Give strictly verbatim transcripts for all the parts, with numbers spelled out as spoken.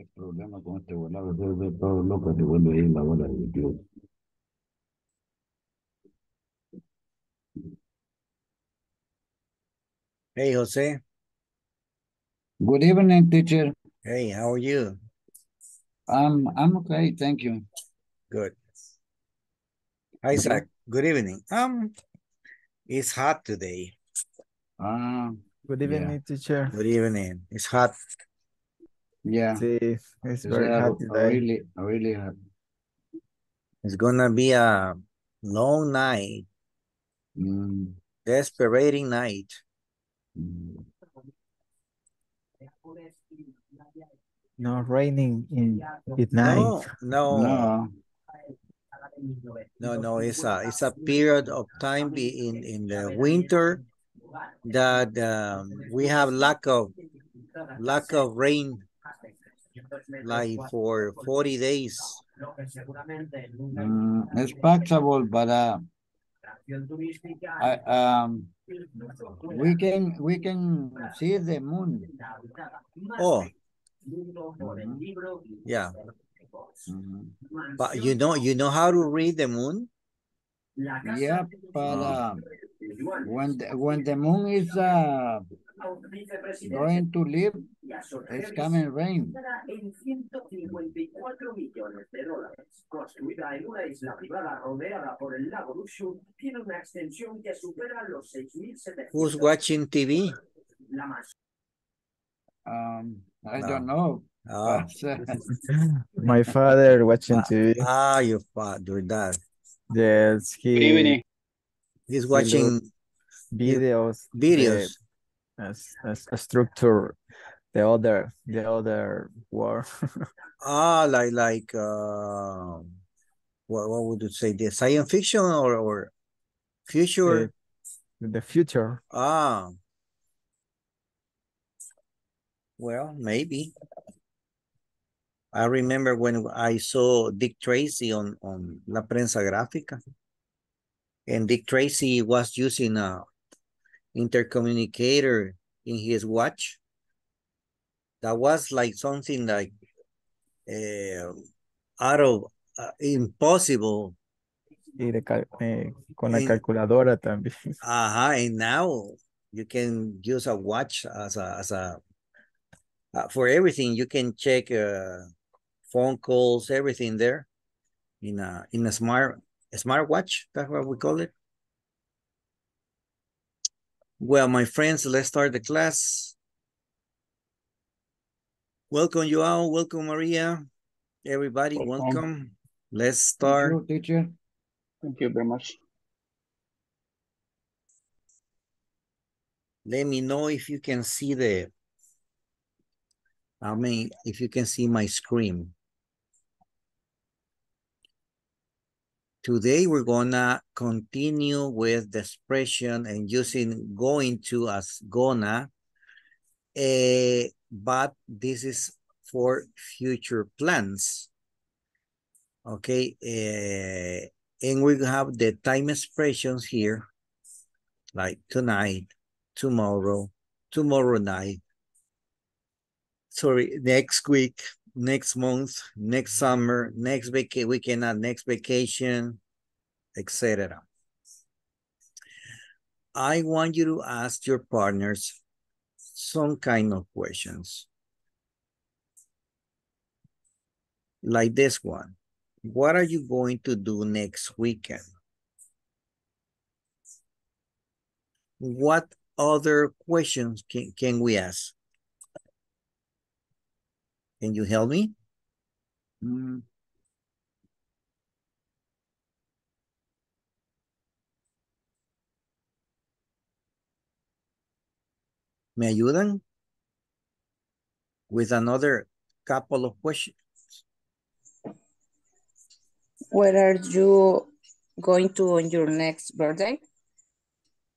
El problema con este volado es de todos locos que vuelve a ir la bola de veintiocho. Hey, Jose. Good evening, teacher. Hey, how are you? Um, I'm okay, thank you. Good. Isaac, good evening. Um, it's hot today. Uh, good evening, yeah. Teacher. Good evening. It's hot. Yeah, it's, it's very hot today. Really, really hot. It's gonna be a long night, mm. Desperating night. Mm. No raining in at night. No, no, no, no, no. It's a it's a period of time in in the winter that um, we have lack of lack of rain. Like for forty days. Mm, it's possible, but uh, I, um, we can we can see the moon. Oh, mm-hmm. Yeah. Mm-hmm. But you know you know how to read the moon. Yeah, but uh, when the, when the moon is uh. going to live, it's coming rain. Who's watching T V? Um, I no. don't know. Oh. But, uh, my father watching uh, T V. Ah, your father doing that. Yes, he. He's watching he videos. Videos. Uh, As, as a structure, the other, the other word. ah, like, like, uh, what, what would you say? The science fiction or, or future? The, the future. Ah. Well, maybe. I remember when I saw Dick Tracy on, on La Prensa Gráfica. And Dick Tracy was using a intercommunicator in his watch that was like something like uh, out of uh, impossible. Y de cal eh, con la and, calculadora también. Ajá, uh -huh, and now you can use a watch as a, as a uh, for everything. You can check uh, phone calls, everything there in a in a smart a smart watch. That's what we call it. Well, my friends, let's start the class. Welcome, Joao. Welcome, Maria. Everybody, welcome. welcome. Let's start. Thank you, teacher. Thank you very much. Let me know if you can see the, I mean, if you can see my screen. Today, we're gonna continue with the expression and using going to as gonna, uh, but this is for future plans. Okay, uh, and we have the time expressions here, like tonight, tomorrow, tomorrow night, sorry, next week, next month, next summer, next vaca weekend, next vacation, et cetera. I want you to ask your partners some kind of questions. Like this one. What are you going to do next weekend? What other questions can, can we ask? Can you help me? Mm. ¿Me ayudan? With another couple of questions. Where are you going to on your next birthday?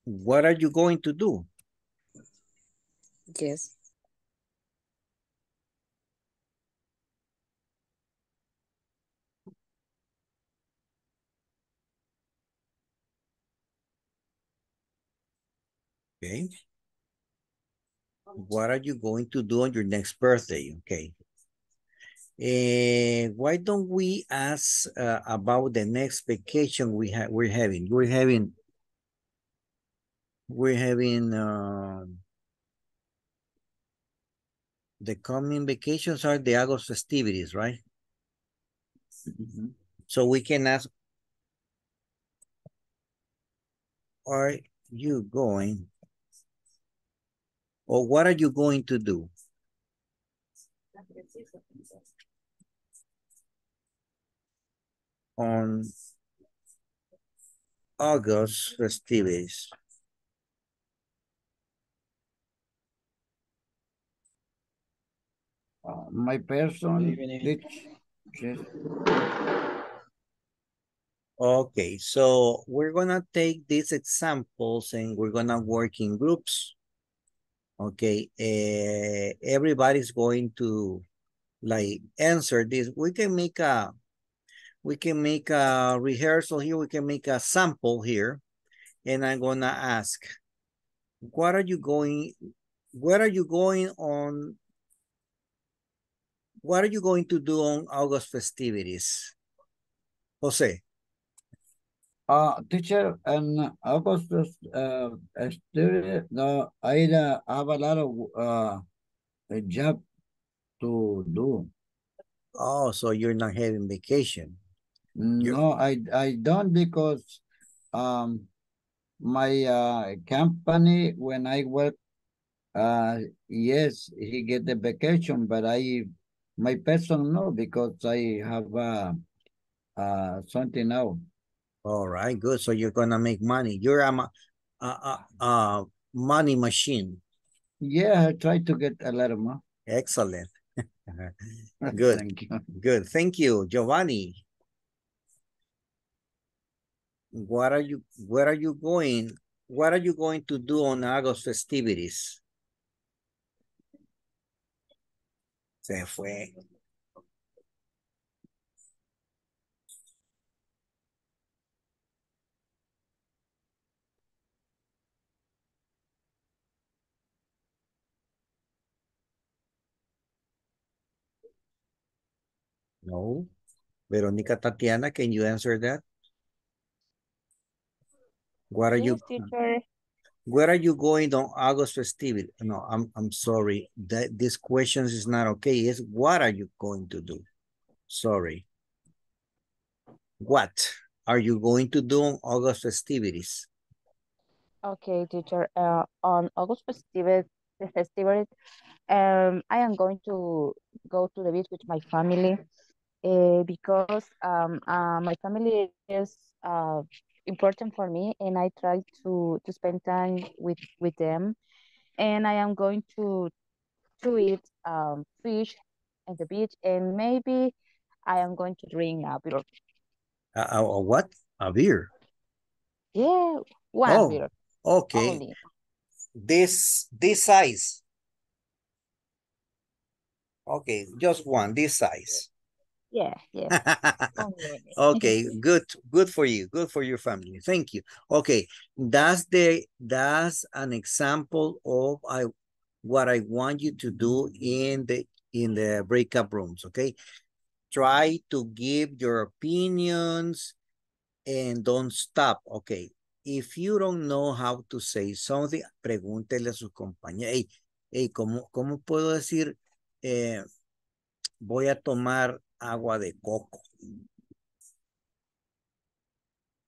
What are you going to do? Yes. Okay. What are you going to do on your next birthday? Okay. Uh, why don't we ask uh, about the next vacation we ha we're having? We're having, we're having, uh, the coming vacations are the August festivities, right? Mm-hmm. So we can ask, are you going? Or what are you going to do? On August festivities. Uh, my personal okay, so we're gonna take these examples and we're gonna work in groups. Okay, uh, everybody's going to like answer this. We can make a, we can make a rehearsal here. We can make a sample here, and I'm gonna ask, what are you going? Where are you going on? What are you going to do on August festivities, Jose? Uh, teacher, in August uh, uh, I have a lot of uh, a job to do. Oh, so you're not having vacation? No, you're... I I don't because um my uh, company when I work, uh yes, he get the vacation, but I my person no because I have uh, uh something now. All right, good. So you're gonna make money. You're a, a, a, a money machine. Yeah, I try to get a lot of money. Excellent. Good. Thank you. Good. Thank you, Giovanni. What are you? Where are you going? What are you going to do on August festivities? Se fue. No. Veronica Tatiana, can you answer that? What are yes, you teacher. Where are you going on August festivity? No, I'm I'm sorry. That this question is not okay. It's what are you going to do? Sorry. What are you going to do on August festivities? Okay, teacher. Uh, on August festivities, the festivities, um, I am going to go to the beach with my family. Uh, because um, uh, my family is uh, important for me, and I try to to spend time with with them. And I am going to to eat um, fish at the beach, and maybe I am going to drink a beer. A, a what? A beer? Yeah, one oh, beer. Okay. Only. This this size. Okay, just one. This size. Yeah, yeah. Okay, good, good for you, good for your family. Thank you. Okay, that's the that's an example of I what I want you to do in the in the breakup rooms. Okay, try to give your opinions and don't stop. Okay, if you don't know how to say something, pregúntele a sus compañeros. Hey, hey, ¿cómo cómo puedo decir? Eh, voy a tomar agua de coco.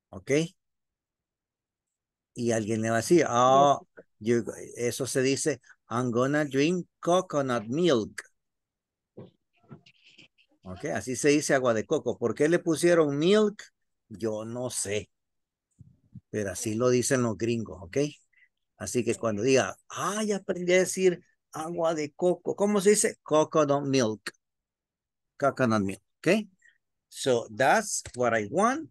¿Ok? Y alguien le va a decir, oh, you, eso se dice, I'm gonna drink coconut milk. ¿Ok? Así se dice agua de coco. ¿Por qué le pusieron milk? Yo no sé. Pero así lo dicen los gringos, ¿ok? Así que cuando diga, ay, aprendí a decir agua de coco. ¿Cómo se dice? Coconut milk. Coconut milk, okay? So that's what I want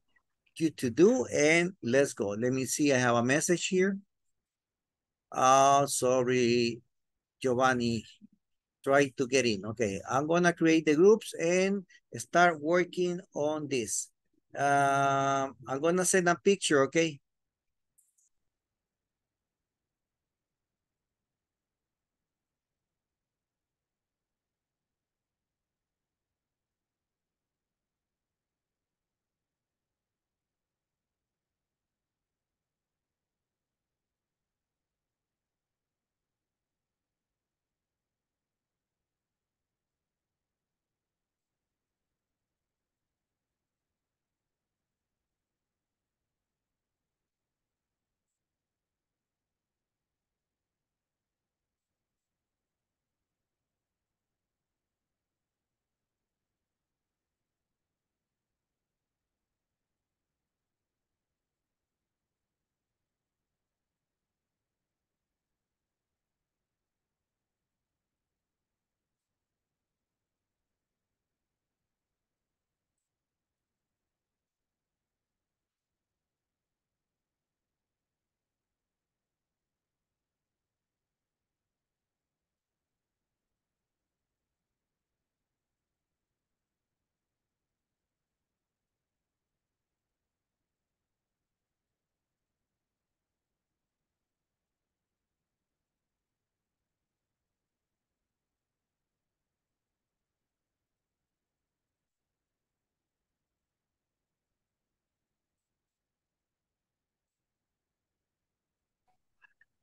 you to do, and let's go. Let me see, I have a message here. Oh, sorry, Giovanni, try to get in. Okay, I'm gonna create the groups and start working on this. Um, I'm gonna send a picture, okay?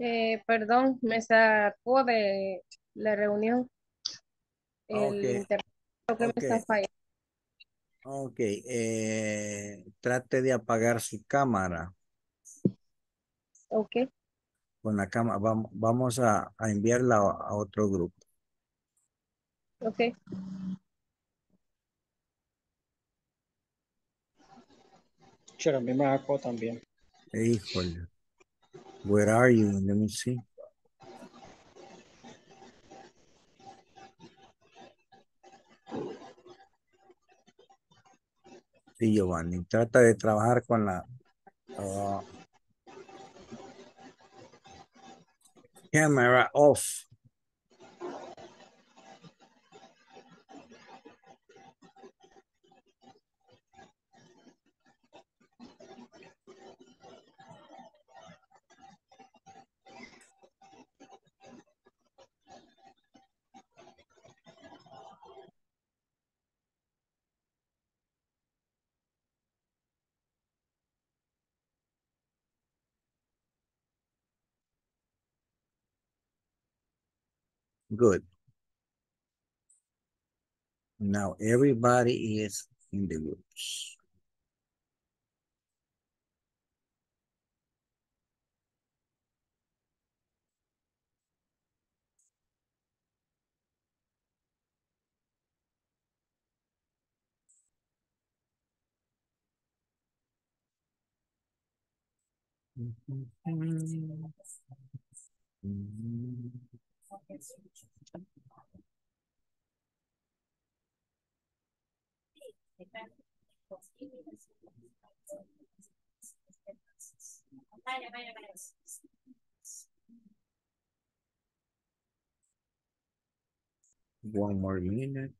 Eh, perdón, me sacó de la reunión. El okay. Internet que okay. Me está fallando. Ok, eh, trate de apagar su cámara. Ok. Con la cámara, vamos, vamos a, a enviarla a otro grupo. Ok. Yo también me sacó también. Híjole. Where are you? Let me see. Sí, Giovanni, trata de trabajar con la... Uh, camera off. Good. Now everybody is in the groups. Mm-hmm. One more minute.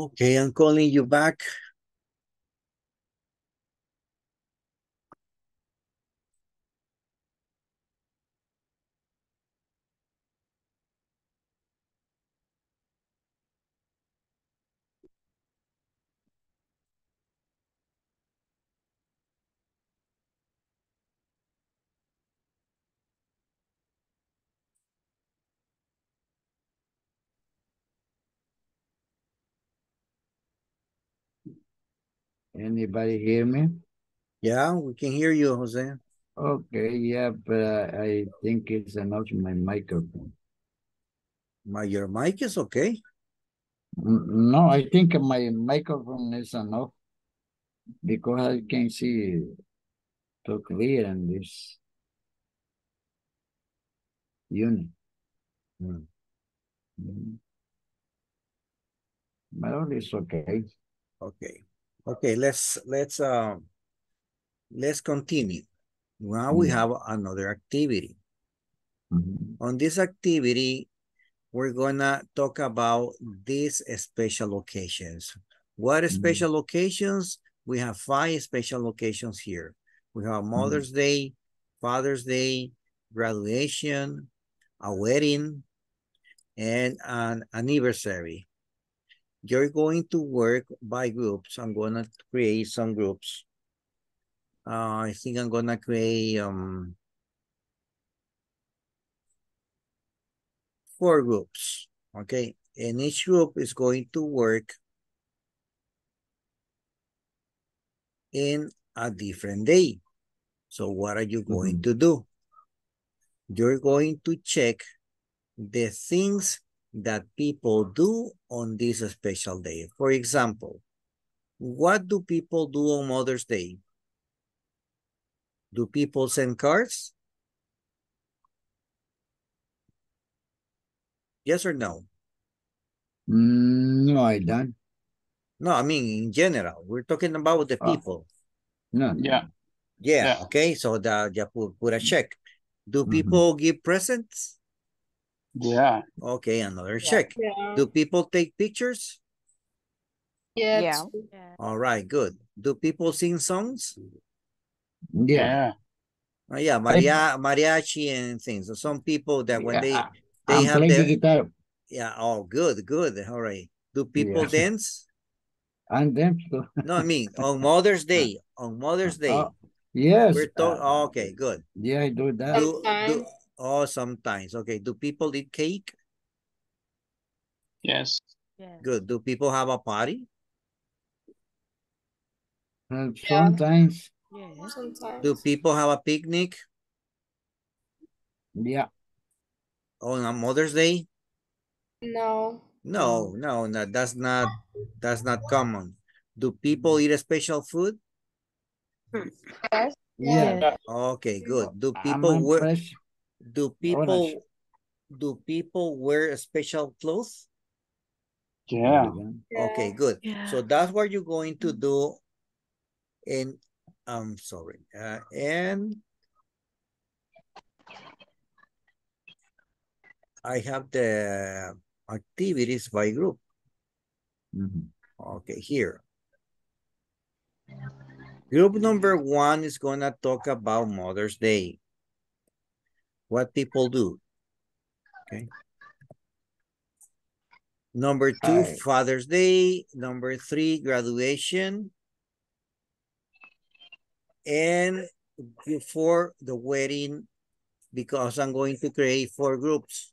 Okay, I'm calling you back. Anybody hear me? Yeah, we can hear you, Jose. Okay, yeah, but uh, I think it's not my microphone. My your mic is okay? No, I think my microphone is enough because I can see so clear in this unit. Mm. Mm. But it's okay. Okay. Okay, let's let's um let's continue. Now we have another activity. Mm-hmm. On this activity, we're gonna talk about these special occasions. What are special mm-hmm. occasions? We have five special occasions here. We have Mother's mm-hmm. Day, Father's Day, graduation, a wedding, and an anniversary. You're going to work by groups. I'm going to create some groups. Uh, I think I'm going to create um, four groups, okay? And each group is going to work in a different day. So what are you going mm-hmm. to do? You're going to check the things that people do on this special day. For example, what do people do on Mother's Day? Do people send cards? Yes or no? No, I don't. No, I mean, in general, we're talking about the people. Uh, no, yeah. yeah. Yeah, okay, so the, yeah, put a check. Do people mm-hmm. give presents? Yeah. Okay, another yeah. check. Yeah. Do people take pictures? Yes. Yeah. All right, good. Do people sing songs? Yeah. Oh, yeah, Maria, mariachi and things. So some people that when yeah. they they I'm have their... the guitar. Yeah. Oh, good, good. All right. Do people yeah. dance? And dance. No, I mean on Mother's Day. On Mother's Day. Uh, yes. We're talking. Uh, oh, okay, good. Yeah, I do that. Do, do, Oh, sometimes. Okay. Do people eat cake? Yes. yes. Good. Do people have a party? Uh, sometimes. Yeah. Sometimes. Do people have a picnic? Yeah. On a Mother's Day? No. No, no, no. That's not. That's not common. Do people eat a special food? Yes. Yeah. Okay. Good. Do people work? Do people do people wear a special clothes? Yeah. Okay, good. Yeah. So that's what you're going to do. And I'm sorry. Uh, and I have the activities by group. Mm-hmm. Okay, here. Group number one is gonna talk about Mother's Day. What people do, okay? Number two, right. Father's Day. Number three, graduation. And before the wedding, because I'm going to create four groups.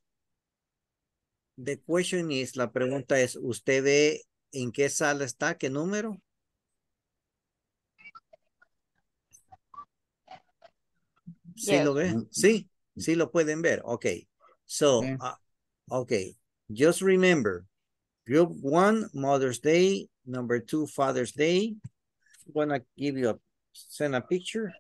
The question is, la pregunta es, ¿usted ve en qué sala está? ¿Qué número? ¿Sí yes. lo ve? Sí. Sí lo pueden ver. Okay. So, okay. Uh, okay. Just remember, group one, Mother's Day. Number two, Father's Day. I'm going to give you a, send a picture.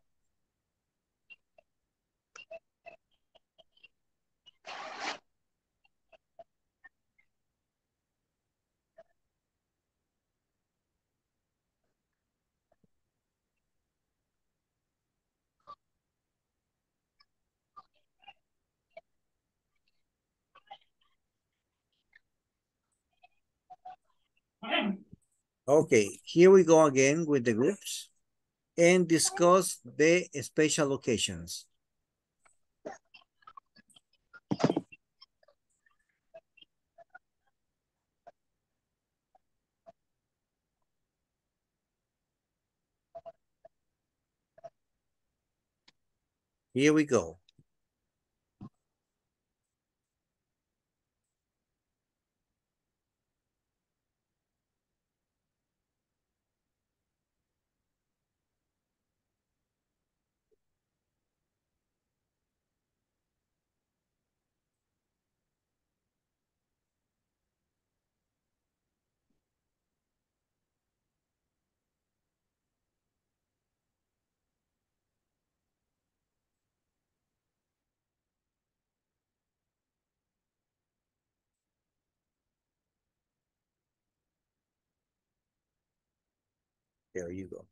Okay. Okay, here we go again with the groups and discuss the special occasions. Here we go. There you go.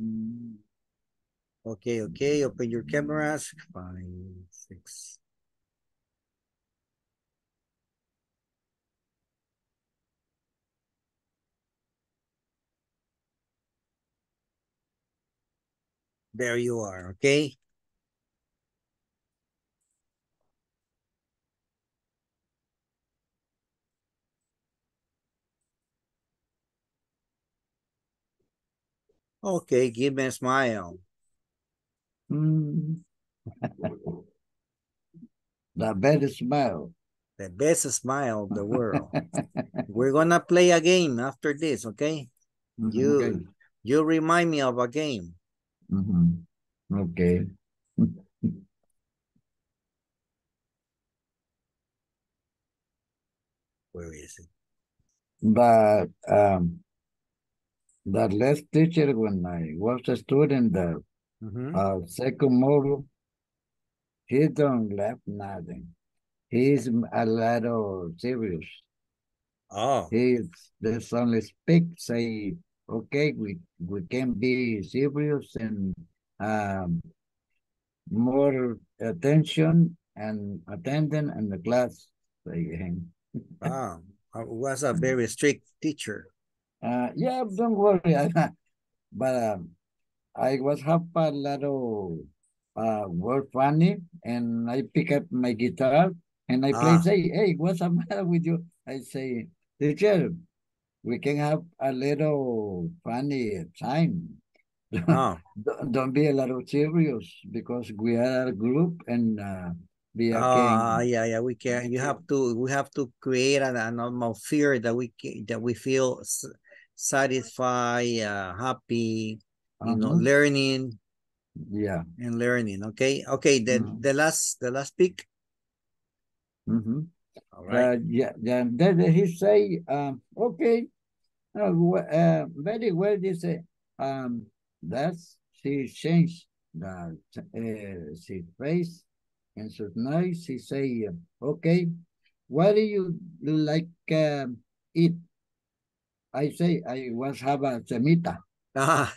Mm. Okay, okay, open your cameras. Five, six. There you are, okay? Okay, give me a smile. Mm. The best smile. The best smile of the world. We're gonna play a game after this, okay? Mm-hmm, you okay. You remind me of a game. Mm-hmm. Okay. Where is it? But um the last teacher, when I was a student, the mm-hmm. uh, second model, he don't laugh nothing. He's a little serious. Oh. He's just only speak, say, okay, we, we can be serious and um, more attention and attendant in the class. Wow, I was a very strict teacher. Uh, yeah, don't worry. But um, I was half a little uh, word funny, and I pick up my guitar, and I play, ah. say, hey, what's the matter with you? I say, teacher, we can have a little funny time. Oh. don't, don't be a little serious, because we are a group, and uh, we are uh, king. yeah, yeah, we can. You have to, we have to create an atmosphere that we can, that we feel satisfied, uh, happy, you uh-huh. know, learning, yeah, and learning. Okay, okay. Then uh-huh. the last, the last pick. Mm-hmm. All right. Uh, yeah, yeah. Then he say, um, okay, uh, uh, very well. He say, um, that's she changed the uh, she face, and so now she say, okay, what do you like um, eat? I say, I once have a semita. Ah.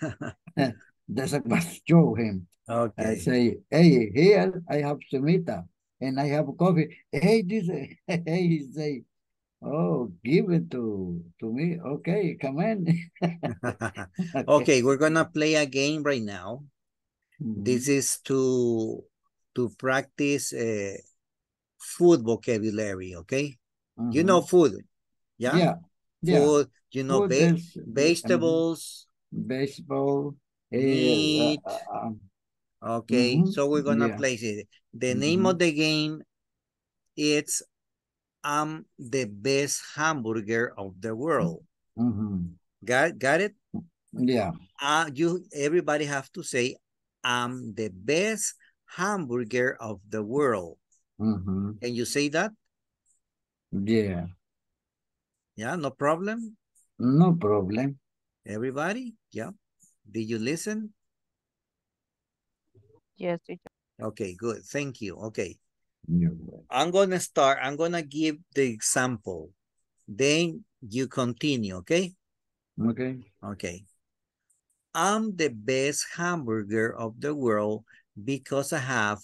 That's what show him. Okay. I say, hey, here I have semita and I have coffee. Hey, this, hey, he say, oh, give it to, to me. Okay, come in. Okay. Okay, we're gonna play a game right now. Mm-hmm. This is to to practice uh, food vocabulary, okay? Mm-hmm. You know food, yeah? Yeah. Yeah. Food, you know, food, vegetables, um, vegetable, meat. Uh, uh, uh, okay, mm-hmm. so we're gonna yeah. play it. The mm-hmm. name of the game is "I'm the best hamburger of the world." Mm-hmm. Got got it? Yeah. Uh, you everybody have to say, "I'm the best hamburger of the world." Mm-hmm. Can you say that? Yeah. Yeah, no problem. No problem. Everybody? Yeah. Did you listen? Yes. Okay, good. Thank you. Okay. I'm going to start. I'm going to give the example. Then you continue, okay? Okay. Okay. I'm the best hamburger of the world because I have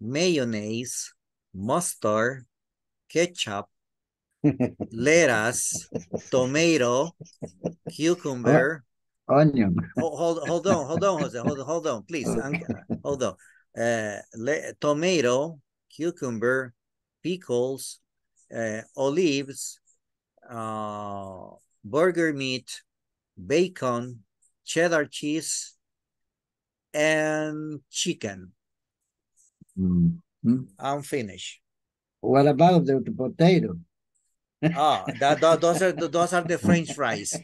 mayonnaise, mustard, ketchup, lettuce, tomato, cucumber, onion. Oh, hold, hold on, hold on, Jose. Hold, hold on, please. Okay. Hold on. Uh, le tomato, cucumber, pickles, uh, olives, uh, burger meat, bacon, cheddar cheese, and chicken. Mm-hmm. I'm finished. What about the, the potato? Ah, oh, that, that those are those are the French fries.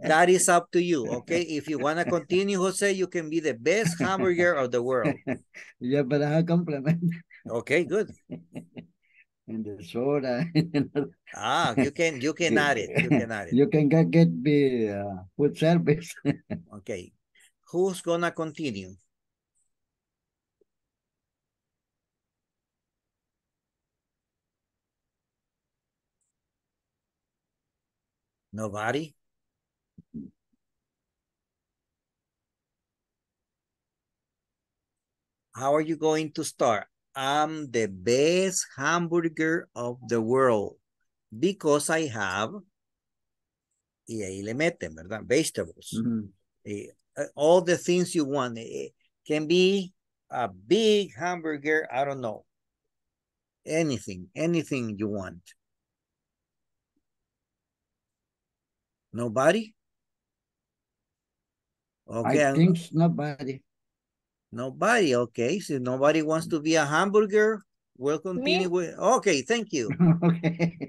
That is up to you, okay? If you wanna continue, Jose, you can be the best hamburger of the world. Yeah, but I compliment. Okay, good. And the soda. Ah, you can you can add it. You can add it. You can get get the uh, food service. Okay, who's gonna continue? Nobody? How are you going to start? I'm the best hamburger of the world because I have, y ahí le meten, ¿verdad? Vegetables. Mm-hmm. All the things you want. It can be a big hamburger, I don't know. Anything, anything you want. Nobody? Okay. I think nobody. Nobody, okay. So nobody wants to be a hamburger. We'll continue Me? with, okay, thank you. Okay.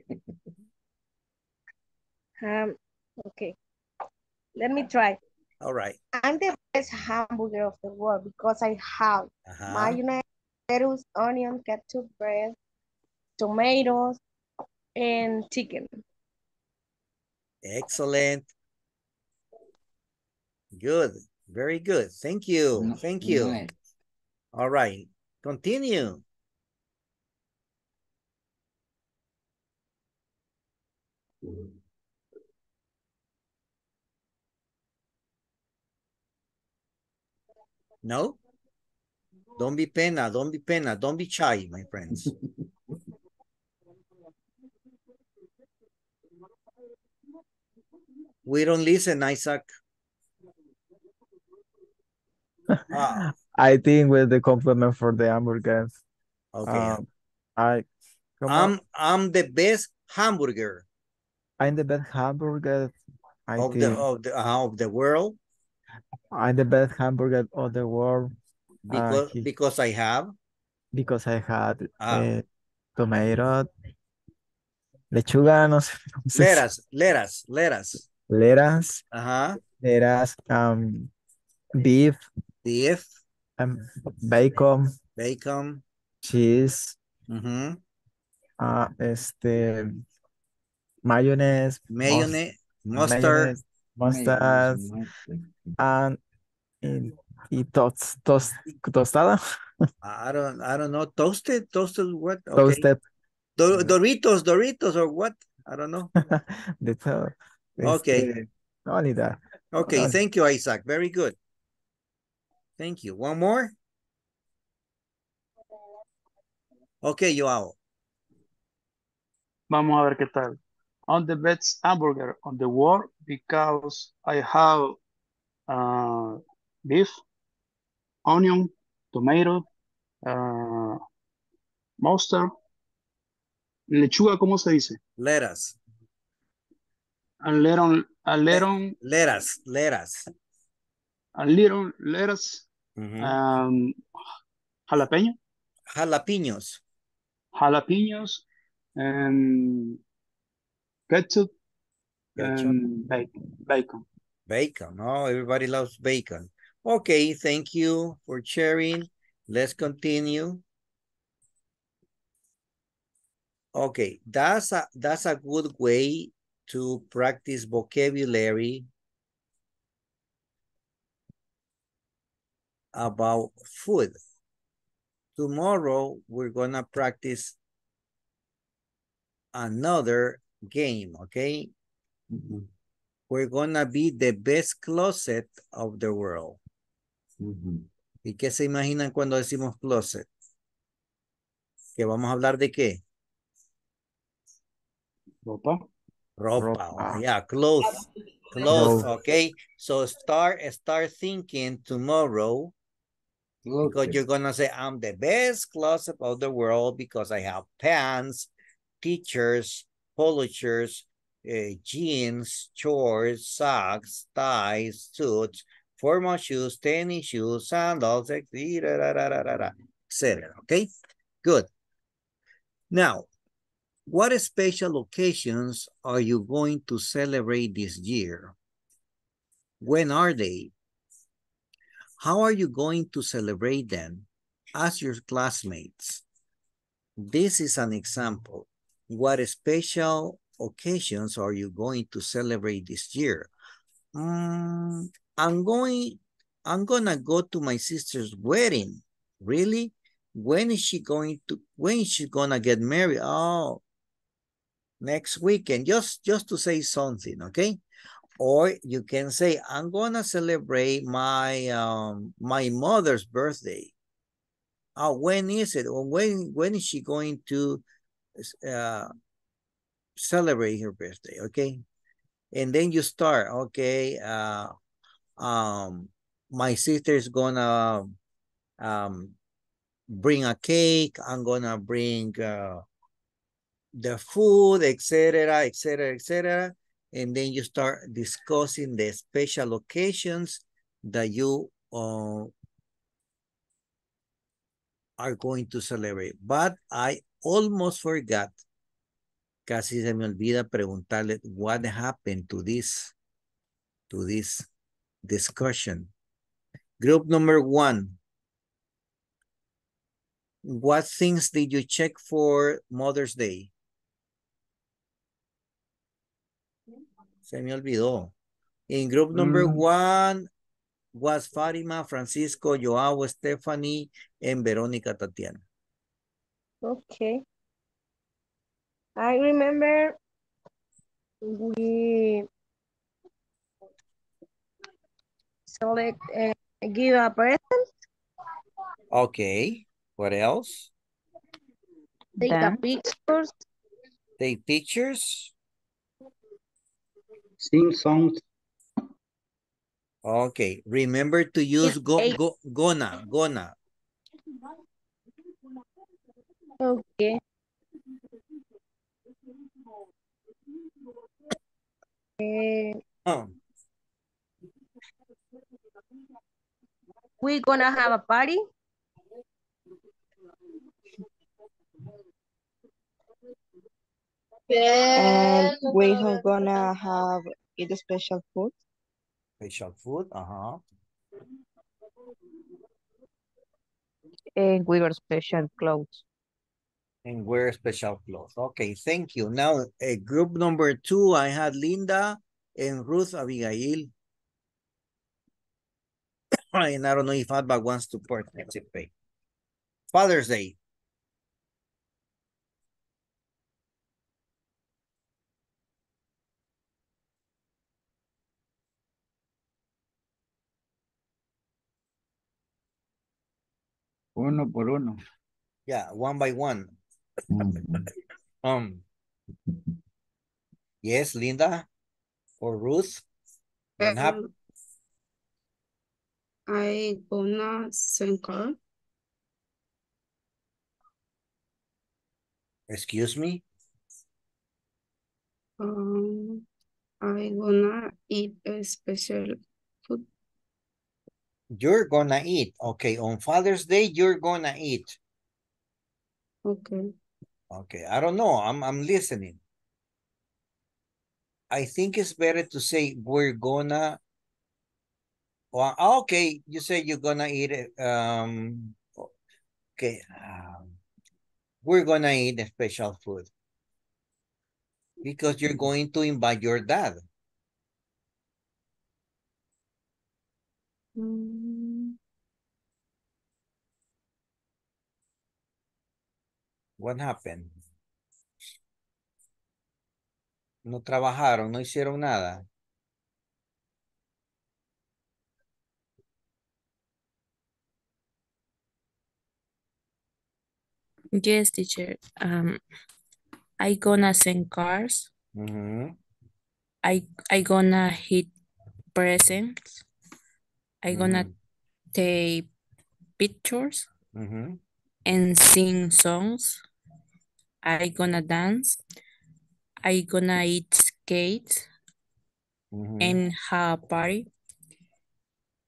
Um, okay. Let me try. All right. I'm the best hamburger of the world because I have uh-huh. mayonnaise, lettuce, onion, ketchup, bread, tomatoes, and chicken. Excellent. Good. Very good. Thank you. Thank you. Nice. All right. Continue. No? Don't be pena. Don't be pena. Don't be shy, my friends. We don't listen, Isaac. Wow. I think with the compliment for the hamburgers. Okay. Um, I, I'm, I'm the best hamburger. I'm the best hamburger I of, think. The, of, the, uh, of the world. I'm the best hamburger of the world. Because, uh, because I have? Because I had uh, tomato, lechuga, no sé. Lettuce, lettuce, lettuce. Lettuce. Uh-huh. Lettuce, um, beef. Beef, um, bacon, bacon, cheese, mm-hmm. uh, este, mayonnaise, mayonnaise, mustard, mustard, and y toast, toast, tostada. I don't, I don't know. Toasted, toasted, what? Okay. Toasted. Do, Doritos, Doritos, or what? I don't know. The okay. Only that. Okay. Thank you, Isaac. Very good. Thank you. One more? Okay, Joao. Vamos a ver qué tal. I'm the best hamburger on the world because I have uh, beef, onion, tomato, uh, mustard, lechuga, ¿cómo se dice? Lettuce. A little, a little. Lettuce, lettuce. A little lettuce, mm-hmm. um, jalapeno, jalapenos, jalapenos, and ketchup, ketchup. and bacon. Bacon. Bacon. Oh, everybody loves bacon. Okay, thank you for sharing. Let's continue. Okay, that's a that's a good way to practice vocabulary about food. Tomorrow we're gonna practice another game, okay? Mm-hmm. We're gonna be the best closet of the world. Mm-hmm. ¿Y qué se imaginan cuando decimos closet? ¿Que vamos a hablar de qué? Ropa. Ropa, Ropa. Yeah, clothes. Clothes, no. Okay? So start start thinking tomorrow. Okay. Because you're going to say, I'm the best closet of the world because I have pants, t-shirts, polo shirts, uh, jeans, shorts, socks, ties, suits, formal shoes, tennis shoes, sandals, et cetera. Okay? Good. Now, what special occasions are you going to celebrate this year? When are they? How are you going to celebrate them? Ask your classmates. This is an example. What special occasions are you going to celebrate this year? Mm, I'm going, I'm gonna go to my sister's wedding. Really? When is she going to, when is she gonna get married? Oh, next weekend, just, just to say something, okay? Or you can say, I'm gonna celebrate my um, my mother's birthday. oh, when is it? Or when, when is she going to uh, celebrate her birthday? Okay. And then you start, okay, uh, um, my sister's gonna um, bring a cake, I'm gonna bring uh, the food, et cetera, et cetera, et cetera. And then you start discussing the special occasions that you uh, are going to celebrate. But I almost forgot. Casi se me olvida preguntarle what happened to this, to this discussion. Group number one. What things did you check for Mother's Day? Se me olvidó. In group number mm. one was Fátima, Francisco, Joao, Stephanie, and Veronica Tatiana. Okay. I remember we select and uh, give a present. Okay. What else? Take a pictures. Take pictures. Sing songs. Okay. Remember to use go, go, gonna, gonna. Okay. Oh. We're gonna have a party. And we're gonna have eat a special food. Special food, uh-huh. And we wear special clothes. And wear special clothes. Okay, thank you. Now, uh, group number two, I had Linda and Ruth Abigail. And I don't know if Alba wants to participate. Father's Day. Uno por uno. Yeah, one by one. Um, yes, Linda or Ruth. Um, I gonna send card. Excuse me. Um, I gonna eat a special food. You're gonna eat, okay. On Father's Day, you're gonna eat. Okay. Okay, I don't know. I'm I'm listening. I think it's better to say we're gonna. Well, okay, you say you're gonna eat it. Um, okay, um, we're gonna eat a special food because you're going to invite your dad. Mm. What happened? No trabajaron, no hicieron nada. Yes, teacher. Um, I gonna send cards. Mm-hmm. I I gonna hit presents. I gonna mm-hmm. take pictures mm-hmm. and sing songs. I gonna dance. I gonna eat cake mm-hmm. and have a party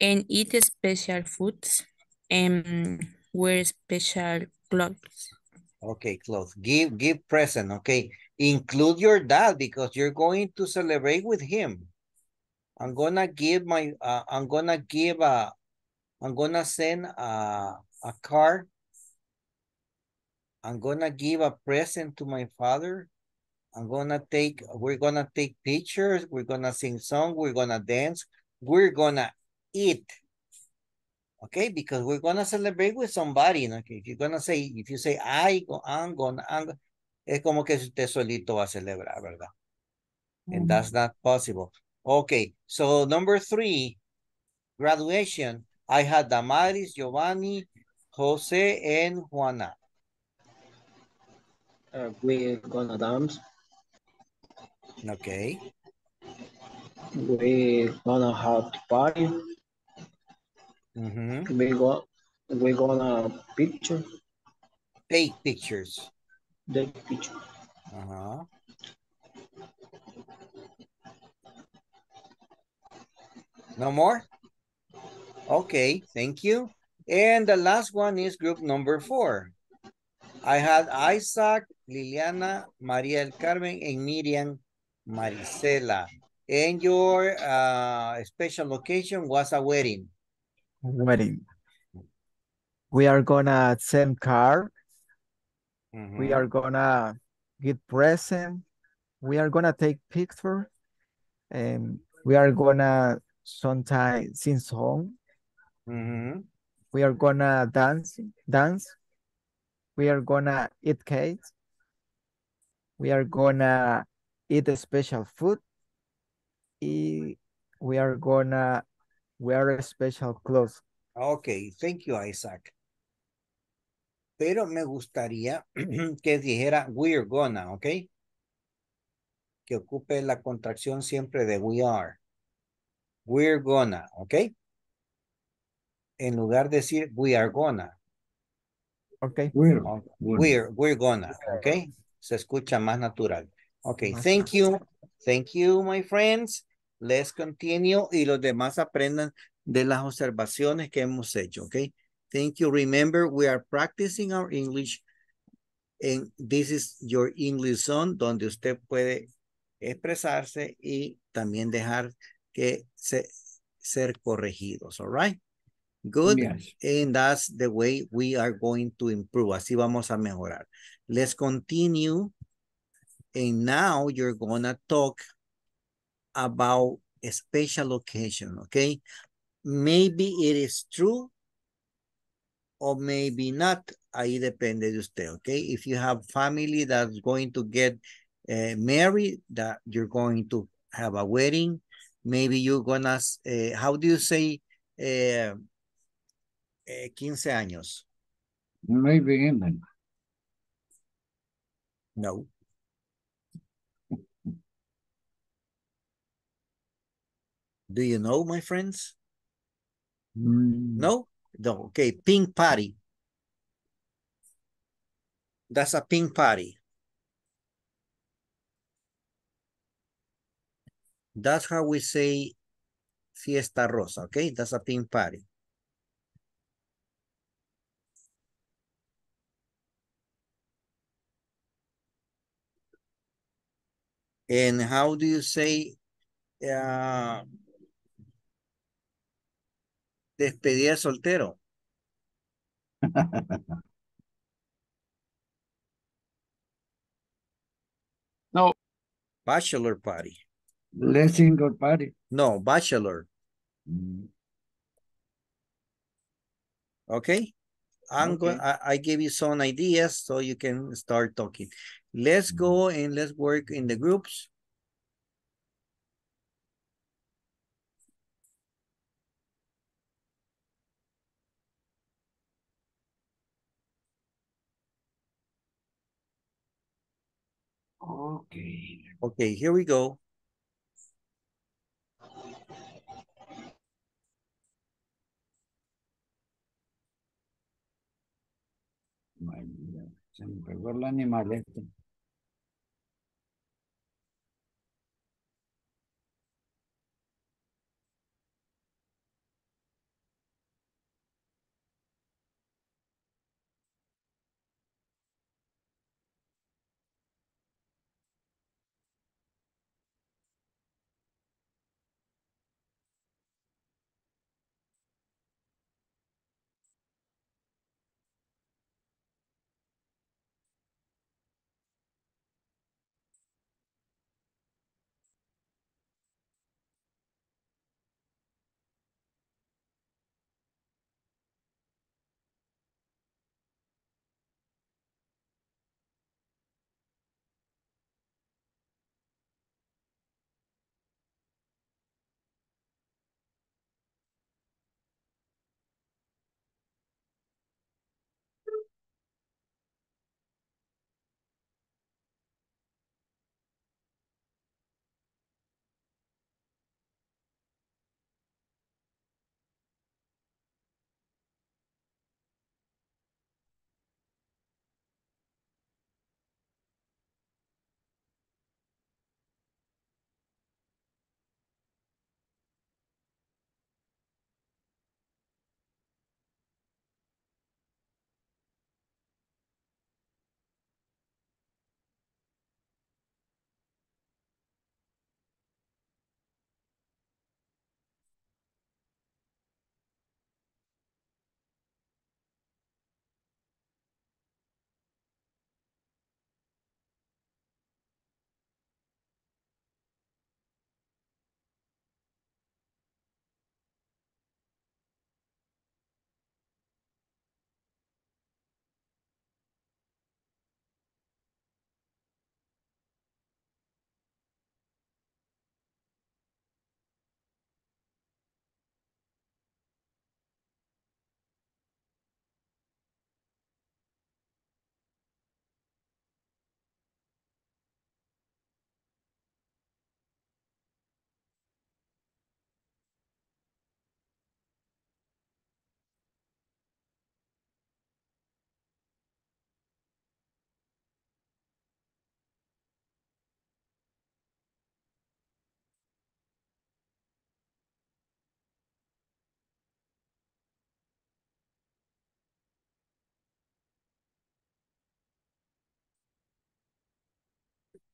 and eat special foods and wear special clothes. Okay, clothes. Give give present. Okay, include your dad because you're going to celebrate with him. I'm gonna give my, uh, I'm gonna give a, I'm gonna send a, a card. I'm gonna give a present to my father. I'm gonna take, we're gonna take pictures. We're gonna sing songs. We're gonna dance. We're gonna eat. Okay, because we're gonna celebrate with somebody. Okay, if you're gonna say, if you say, I, I'm gonna, I'm, es como que usted solito va a celebrar, ¿verdad? Mm-hmm. And that's not possible. Okay, so number three, graduation. I had Damaris, Giovanni, Jose and Juana. Uh, we're gonna dance. Okay. We're gonna have to party. Mm-hmm. We go, we're gonna picture. Take pictures. Take pictures. Uh-huh. No more? Okay, thank you. And the last one is group number four. I had Isaac, Liliana, Maria del Carmen, and Miriam Marisela. And your uh, special location was a wedding. Wedding. We are gonna send card. Mm-hmm. We are gonna get present. We are gonna take picture. And we are gonna sometimes sing song. Mm-hmm. We are gonna dance, dance. We are gonna eat cake. We are gonna eat a special food. We are gonna wear a special clothes. Okay, thank you, Isaac. Pero me gustaría que dijera we are gonna, okay? Que ocupe la contracción siempre de we are. We're gonna, okay? En lugar de decir we are gonna. Okay. We're, we're, we're gonna, okay? Se escucha más natural. Okay, thank you. Thank you, my friends. Let's continue. Y los demás aprendan de las observaciones que hemos hecho, okay? Thank you. Remember, we are practicing our English. And this is your English zone, donde usted puede expresarse y también dejar que se, ser corregidos, all right? Good, yes. And that's the way we are going to improve. Así vamos a mejorar. Let's continue. And now you're gonna talk about a special occasion, okay? Maybe it is true or maybe not. Ahí depende de usted, okay? If you have family that's going to get uh, married, that you're going to have a wedding, maybe you're gonna, uh, how do you say, uh, Eh, quince años. Maybe in. No. Do you know, my friends? Mm. No? No. Okay, pink party. That's a pink party. That's how we say fiesta rosa, okay? That's a pink party. And how do you say uh, despedida soltero? No. Bachelor party. Blessing or party. No, bachelor. Mm. Okay. I'm okay. Going, I, I give you some ideas so you can start talking. Let's go and let's work in the groups. Okay. Okay, here we go. My God, se me pegó el animal este.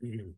Mm-hmm.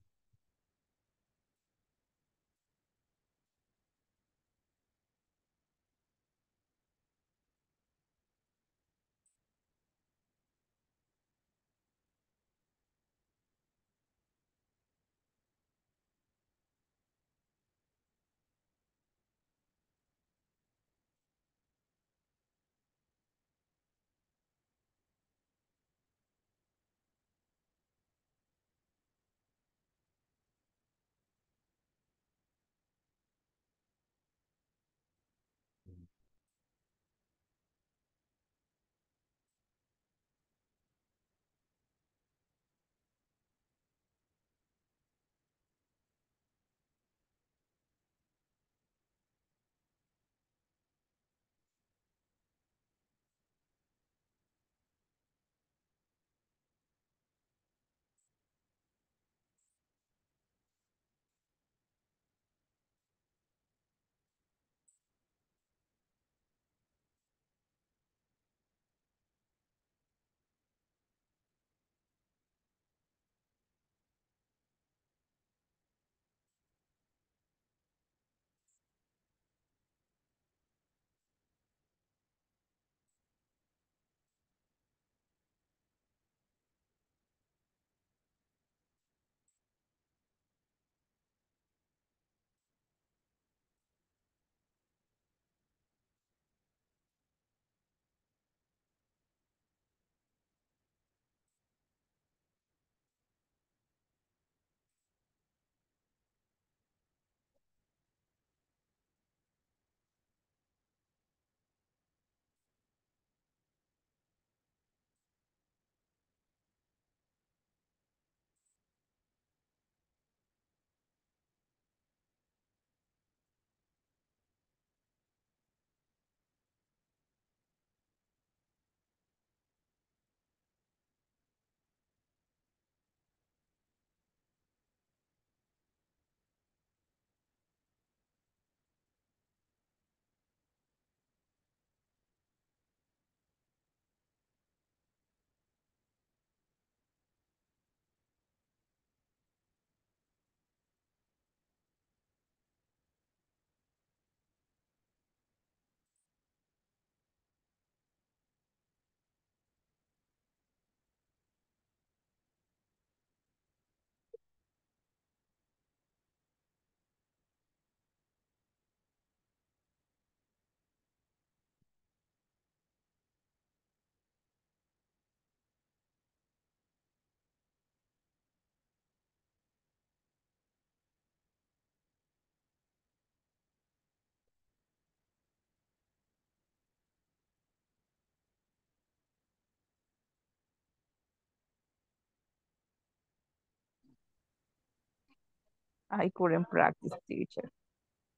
I couldn't practice, teacher.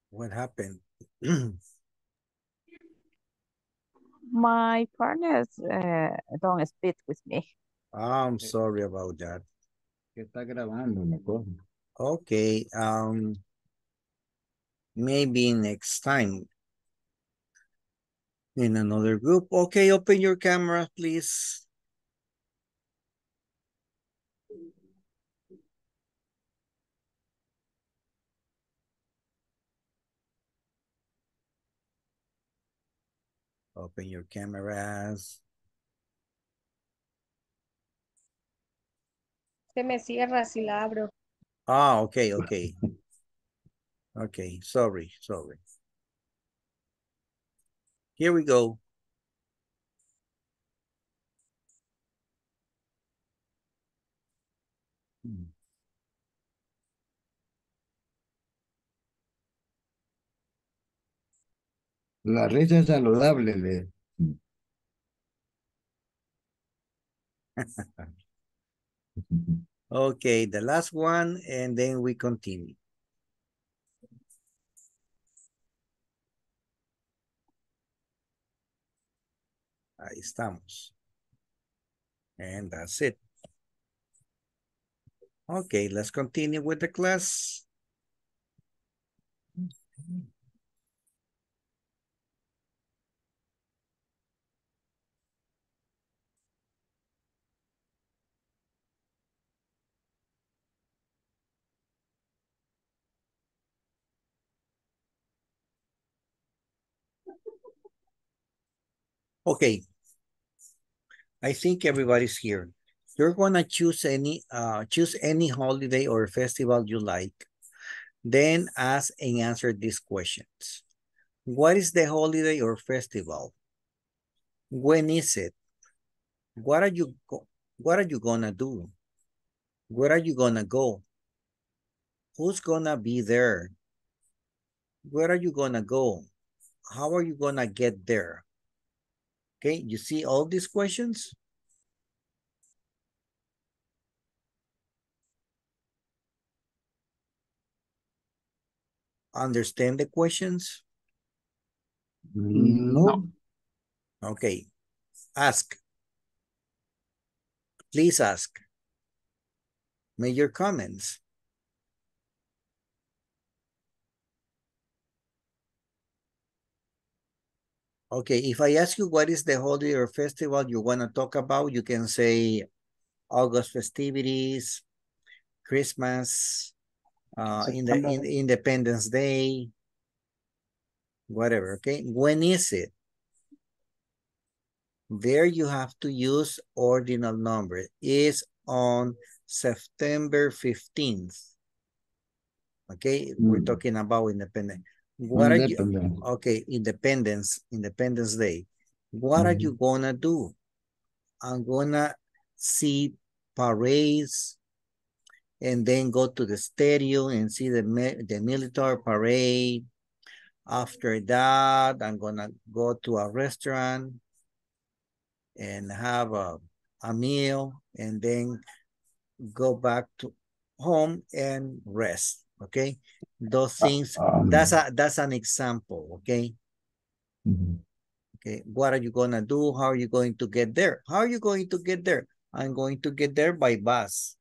What happened? My partners uh, don't speak with me. I'm sorry about that. Okay. Um, maybe next time in another group. Okay, open your camera, please. Open your cameras. Se me cierra si la abro. Ah, okay, okay. Okay, sorry, sorry. Here we go. Hmm. La risa es saludable de... Okay, the last one, and then we continue. Ahí estamos. And that's it. Okay, let's continue with the class. Okay. I think everybody's here. You're gonna choose any uh choose any holiday or festival you like. Then ask and answer these questions. What is the holiday or festival? When is it? What are you what are you gonna do? Where are you gonna go? Who's gonna be there? Where are you gonna go? How are you gonna get there? Okay, you see all these questions? Understand the questions? No. Okay, ask. Please ask. Make your comments. Okay, if I ask you what is the holiday or festival you want to talk about, you can say August festivities, Christmas, uh, in the, in, Independence Day, whatever, okay? When is it? There you have to use ordinal number. It's on September fifteenth. Okay, mm. We're talking about independence. What are you, okay, Independence, Independence Day. What mm-hmm. are you gonna do? I'm gonna see parades and then go to the stadium and see the, the military parade. After that, I'm gonna go to a restaurant and have a, a meal and then go back to home and rest. Okay, those things, um, that's a that's an example. Okay. Mm-hmm. Okay, what are you gonna do? How are you going to get there? How are you going to get there? I'm going to get there by bus,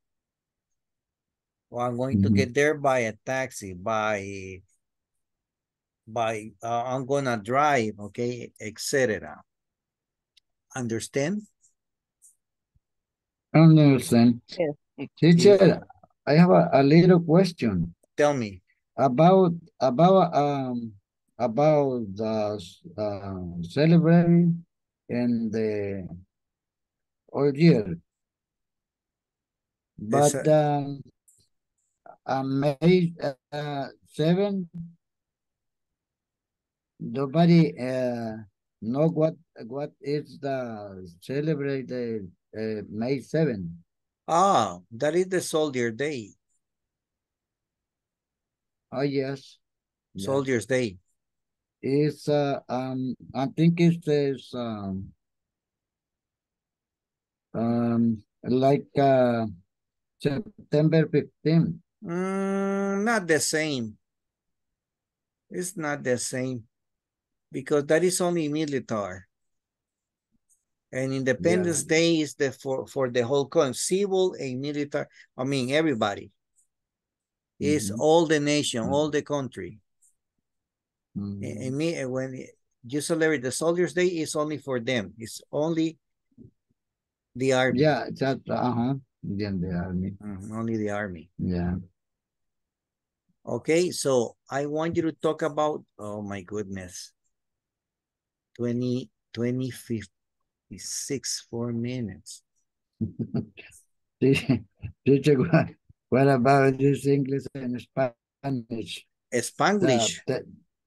or I'm going mm-hmm. to get there by a taxi, by by uh, I'm gonna drive, okay, etc. Understand? I don't understand. Yeah. Teacher, yeah. I have a, a little question. Tell me about about um about the uh, celebrating in the all year, but a, um, on May uh, seven, nobody uh, know what what is the celebrated uh, May seven. Ah, that is the Soldier Day. Oh yes, Soldier's yes. Day. It's uh um I think it is um um like uh September fifteenth. Mm, not the same. It's not the same because that is only military, and Independence yeah. Day is the for for the whole country, civil and military. I mean everybody. Is mm-hmm. all the nation, mm-hmm. all the country. Mm-hmm. And me, when you celebrate the Soldiers' Day, it's only for them. It's only the army. Yeah, that uh-huh. Then the army. Mm-hmm. Only the army. Yeah. Okay, so I want you to talk about. Oh my goodness. twenty, twenty, fifty-six, four minutes. Teacher, what? What about this English and Spanish? Spanglish. Uh, the,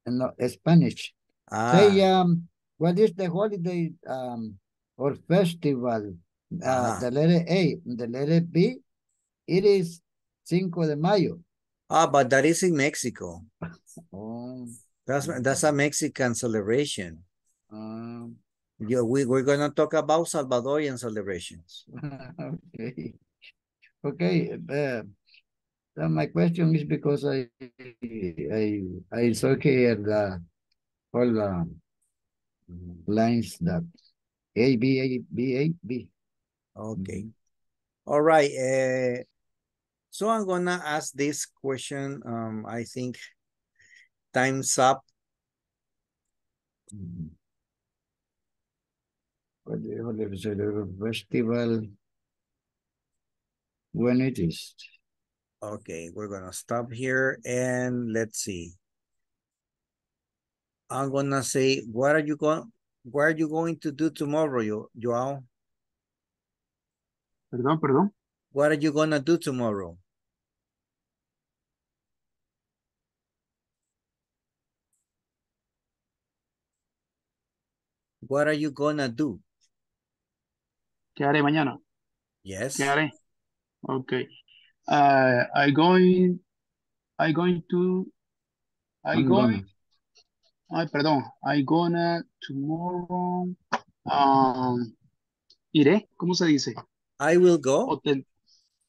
no, Spanish. Ah. Say, um, what is the holiday um, or festival? Uh, ah. The letter A. The letter B, it is Cinco de Mayo. Ah, but that is in Mexico. Oh. That's, that's a Mexican celebration. Um. Yeah, we, we're going to talk about Salvadorian celebrations. Okay. Okay, uh, so my question is because I I I saw here the all the lines that A B A B A B. Okay, all right. Uh, so I'm gonna ask this question. Um, I think time's up. Festival. When it is. Okay, we're gonna stop here and let's see. I'm gonna say, what are you going? What are you going to do tomorrow, jo Joao? Perdón, perdón. What are you going to do tomorrow? What are you going to do? ¿Qué haré mañana? Yes. ¿Qué haré? Okay. Uh, I going, I going to, I I'm going, gonna. I, perdón, I gonna tomorrow, um, iré, ¿cómo se dice? I will go. Hotel.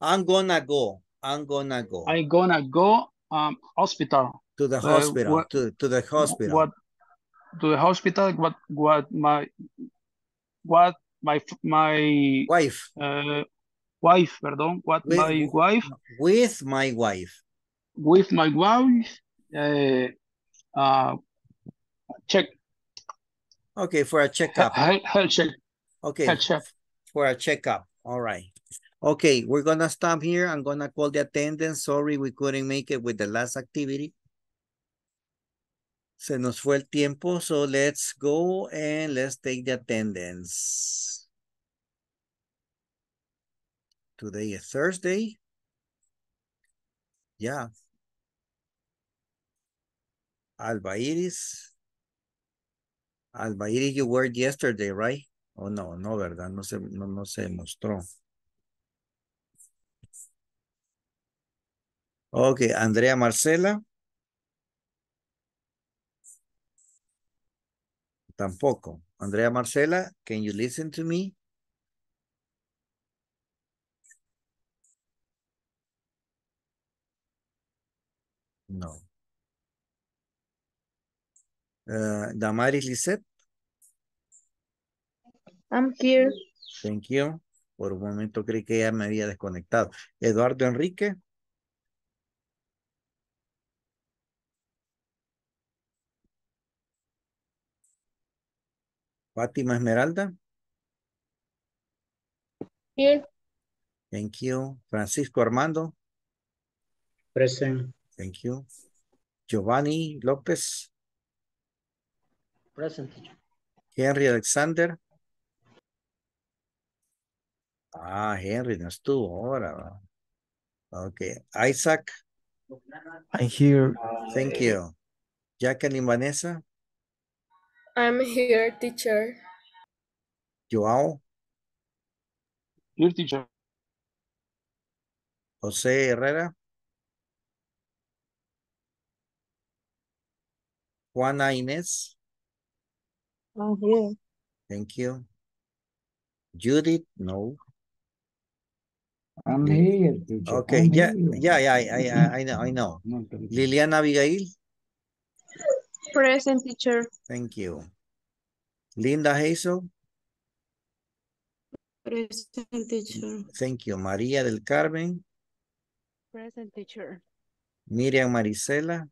I'm gonna go. I'm gonna go. I'm gonna go, um, hospital. To the hospital, uh, what, to, to the hospital. What, to the hospital, what, what my, what my, my wife, uh, wife, perdón, what with, my wife, with my wife, with my wife, uh, uh, check. Okay, for a checkup. Health, health check. Okay, health check. For a checkup. All right. Okay, we're gonna stop here. I'm gonna call the attendance. Sorry, we couldn't make it with the last activity. Se nos fue el tiempo, so let's go and let's take the attendance. Today is Thursday. Yeah. Alba Iris. Alba Iris, you were yesterday, right? Oh, no, no, ¿verdad? No se, no, no se mostró. Okay, Andrea Marcela. Tampoco. Andrea Marcela, can you listen to me? No. Uh, Damaris Lisset? I'm here. Thank you. Por un momento creí que ya me había desconectado. Eduardo Enrique? Fátima Esmeralda? Here. Thank you. Francisco Armando? Present. Thank you. Giovanni Lopez? Present. Henry Alexander? Ah, Henry no estuvo ahora. Okay. Isaac? I'm here. Thank you. Jacqueline Vanessa? I'm here, teacher. Joao? Here, teacher. Jose Herrera? Juana Ines? I'm here. Thank you. Judith? No. I'm here, teacher. Okay, I'm yeah, here. yeah, yeah, I, I, I know, I know. Liliana Abigail? Present, teacher. Thank you. Linda Hazel. Present, teacher. Thank you. Maria del Carmen. Present, teacher. Miriam Marisela.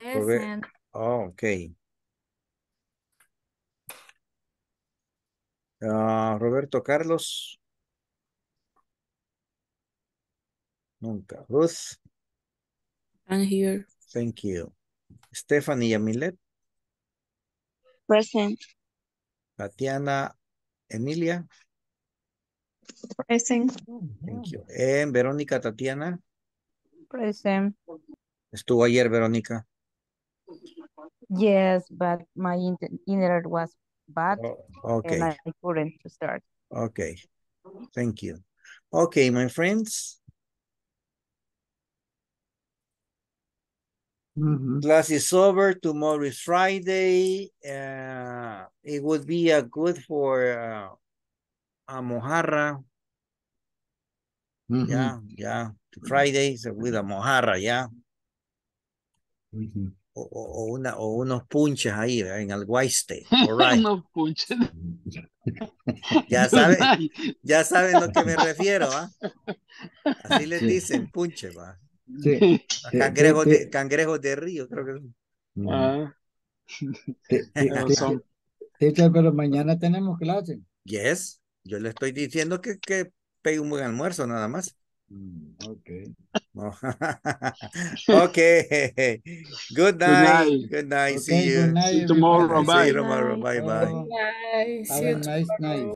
Present. Oh, okay. Uh, Roberto Carlos. Nunca. Ruth. I'm here. Thank you. Stephanie Yamilet. Present. Tatiana Emilia. Present. Thank you. And Veronica Tatiana. Present. Estuvo ayer, Veronica. Yes, but my internet was bad. Oh, okay. And I couldn't start. Okay. Thank you. Okay, my friends. Mm-hmm. Class is over. Tomorrow is Friday. Uh, it would be a good for uh, a mojarra. Mm-hmm. Yeah, yeah. Friday is with a mojarra, yeah. Mm-hmm. o, o, una, o unos punches ahí en el guayste. All right. Unos punches. Ya saben, ya saben lo que me refiero, ¿eh? Así les dicen, punches, va. Sí, cangrejos, te, te, de, cangrejos de río, creo que son. Uh, te, te, te, teacher, pero mañana tenemos clase. Yes, yo le estoy diciendo que, que pegue un buen almuerzo nada más. Okay. Okay. Good night. Good night. Good night. Okay, see you. Good night, see you tomorrow. Bye. Bye. Bye. Bye. Have a nice night.